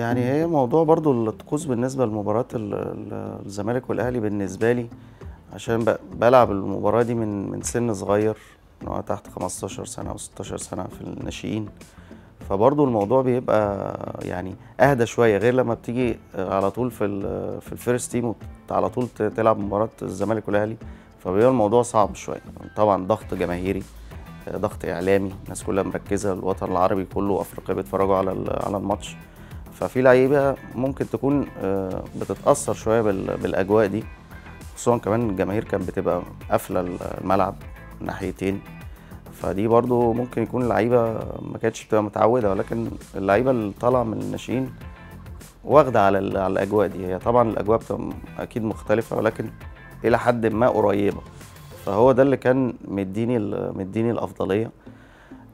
يعني هي موضوع برضو الطقوس بالنسبه لمباراه الزمالك والاهلي بالنسبه لي، عشان بلعب المباراه دي من سن صغير، انا تحت 15 سنه او 16 سنه في الناشئين، فبرضو الموضوع بيبقى يعني اهدى شويه، غير لما بتيجي على طول في الفيرست تيم على طول تلعب مباراه الزمالك والاهلي، فبيبقى الموضوع صعب شويه. طبعا ضغط جماهيري، ضغط اعلامي، الناس كلها مركزه، الوطن العربي كله وافريقيا بيتفرجوا على الماتش، ففي لعيبه ممكن تكون بتتاثر شويه بالاجواء دي، خصوصا كمان الجماهير كانت بتبقى قافله الملعب ناحيتين، فدي برضو ممكن يكون اللعيبه ما كانتش بتبقى متعوده، ولكن اللعيبه اللي طالعه من الناشئين واخده على الاجواء دي. هي طبعا الاجواء بتبقى اكيد مختلفه، ولكن الى حد ما قريبه، فهو ده اللي كان مديني الافضليه.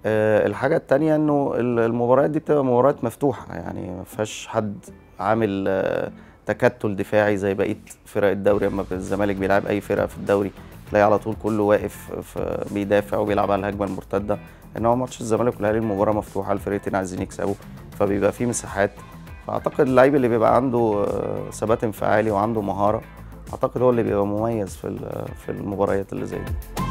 الحاجه الثانيه انه المباريات دي بتبقى مباريات مفتوحه، يعني ما فيهاش حد عامل تكتل دفاعي زي بقيه فرق الدوري. اما الزمالك بيلعب اي فرقه في الدوري تلاقي على طول كله واقف بيدافع وبيلعب على الهجمه المرتده، انما ماتش الزمالك والاهلي المباراه مفتوحه، الفرقتين عايزين يكسبوا، فبيبقى في مساحات. فاعتقد اللعيب اللي بيبقى عنده ثبات انفعالي وعنده مهاره، اعتقد هو اللي بيبقى مميز في المباريات اللي زي دي.